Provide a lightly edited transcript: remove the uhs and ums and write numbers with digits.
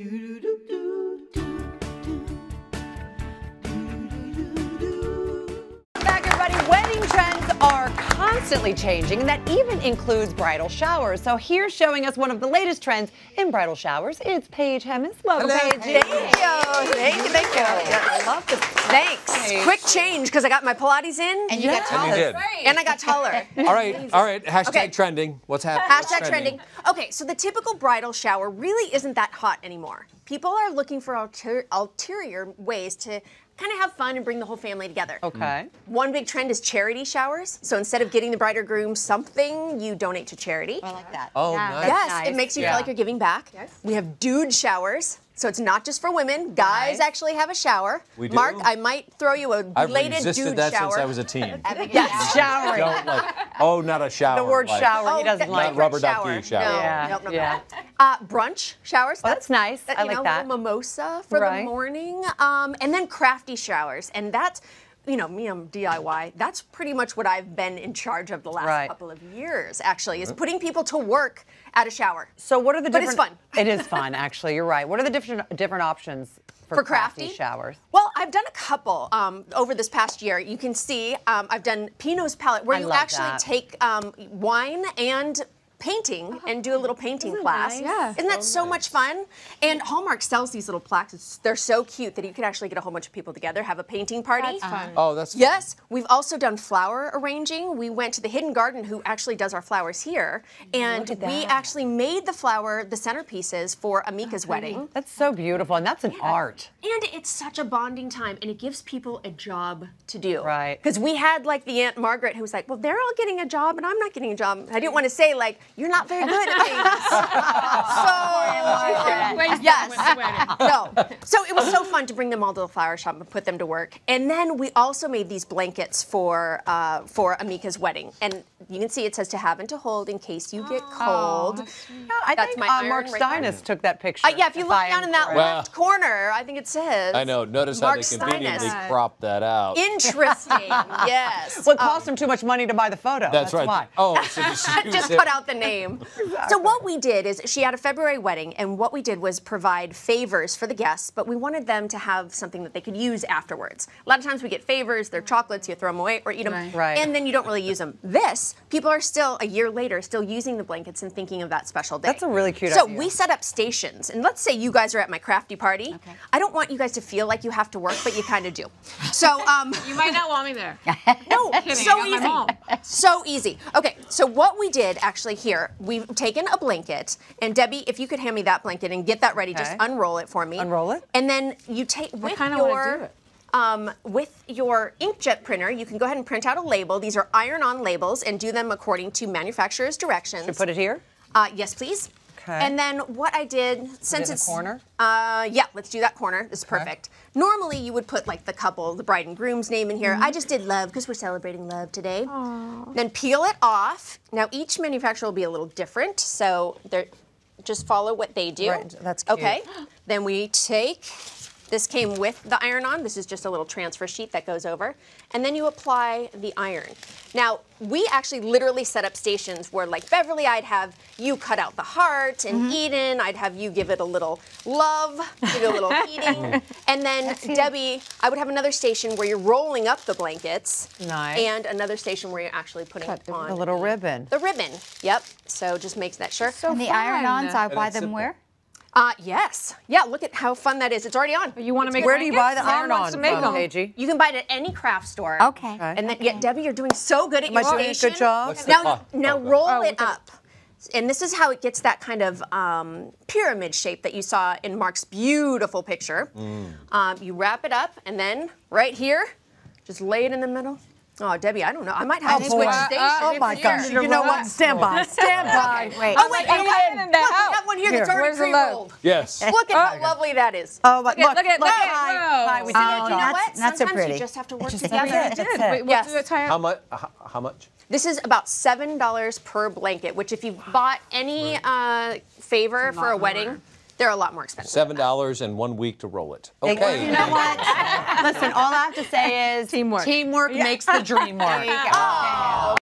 Back, everybody. Wedding trends are constantly changing, and that even includes bridal showers. So here's showing us one of the latest trends in bridal showers. It's Paige Hemmis. Welcome, Paige. Thank you. Thank you. I love this. Thanks. Paige. Quick change because I got my Pilates in, and you got taller. And, I got taller. All right. Hashtag trending. What's happening? Hashtag trending. Okay, so the typical bridal shower really isn't that hot anymore. People are looking for ulterior ways to kind of have fun and bring the whole family together. Okay. One big trend is charity showers. So instead of getting the bride or groom something, you donate to charity. I like that. Oh, nice. Yes, it makes you feel like you're giving back. Yes. We have dude showers. So it's not just for women. Guys actually have a shower. We do. Mark, I might throw you a belated dude shower. I've resisted that since I was a teen. Yes, showering. Don't like, not a shower. The word like, shower, he doesn't like. Not rubber duck shower. No, no. Brunch showers. Oh, that's nice. I like that. A little mimosa for the morning. And then crafty showers. And that's, you know, me, I'm DIY. That's pretty much what I've been in charge of the last couple of years, actually, is putting people to work at a shower. So what are the different... But it's fun. It is fun, actually. You're right. What are the different options for crafty showers? Well, I've done a couple over this past year. You can see I've done Pinot's Palette, where you actually take wine and... painting and do a little painting class. Nice? Yeah. Isn't that so much fun? And Hallmark sells these little plaques. They're so cute that you could actually get a whole bunch of people together, have a painting party. That's fun. Oh, that's fun. Yes. We've also done flower arranging. We went to the Hidden Garden, who actually does our flowers here, and we actually made the flower the centerpieces for Amika's wedding. That's so beautiful, and that's an art. And it's such a bonding time, and it gives people a job to do. Right. Because we had like the Aunt Margaret who was like, well, they're all getting a job, and I'm not getting a job. I didn't want to say like, you're not very good at things. So, yes. No. So it was so fun to bring them all to the flower shop and put them to work. And then we also made these blankets for Amika's wedding. And you can see it says to have and to hold in case you get cold. I think Mark Steines took that picture. Yeah, if you look down in that left corner, I think it says. I know. Notice Mark how they conveniently cropped that out. Interesting. Yes. Well, it cost him too much money to buy the photo. That's right. Why. Oh, so just cut out the name. So what we did is she had a February wedding, and what we did was provide favors for the guests, but we wanted them to have something that they could use afterwards. A lot of times we get favors, they're chocolates, you throw them away or eat them, and then you don't really use them. This, people are still, a year later, still using the blankets and thinking of that special day. That's a really cute idea. So we set up stations, and let's say you guys are at my crafty party. Okay. I don't want you guys to feel like you have to work, but you kind of do. So you might not want me there. No, so easy. So easy. Okay, so what we did actually here, we've taken a blanket, and Debbie, if you could hand me that blanket and get that ready, just unroll it for me. Unroll it? And then you take with your inkjet printer, you can go ahead and print out a label. These are iron-on labels, and do them according to manufacturer's directions. Should we put it here? Yes, please. Okay. And then what I did, since it's... corner? Yeah, let's do that corner. This is perfect. Normally, you would put, like, the couple, the bride and groom's name in here. I just did love, because we're celebrating love today. Aww. Then peel it off. Now, each manufacturer will be a little different, so just follow what they do. Right. That's cute. Okay. Then we take... This came with the iron-on. This is just a little transfer sheet that goes over. And then you apply the iron. Now, we actually literally set up stations where, like Beverly, I'd have you cut out the heart, and Eden, I'd have you give it a little love, give it a little heating. And then Debbie, I would have another station where you're rolling up the blankets. Nice. And another station where you're actually putting on the little ribbon. The ribbon, yep. So just makes that sure. So and the iron-ons, I buy them where? Yes. Yeah, look at how fun that is. It's already on. You want to make Where do you buy the iron-on from, Paigey? You can buy it at any craft store. Okay. And then, Debbie, you're doing so good at your station. Good job. Now roll it up. And this is how it gets that kind of pyramid shape that you saw in Mark's beautiful picture. You wrap it up, and then right here, just lay it in the middle. Oh, Debbie, I don't know. I might have to switch stations. Oh, my gosh. You know what? Stand by. Stand by. Wait. Oh, wait. Look, that one here that's already pre-rolled. Yes. Look at how lovely that is. Oh, look. Look at that. You know what? Not so pretty. Sometimes you just have to work together. How much? This is about $7 per blanket, which if you've bought any favor for a wedding, they're a lot more expensive. $7 and 1 week to roll it. Okay. You know what? Listen, all I have to say is teamwork makes the dream work. There you go. Oh.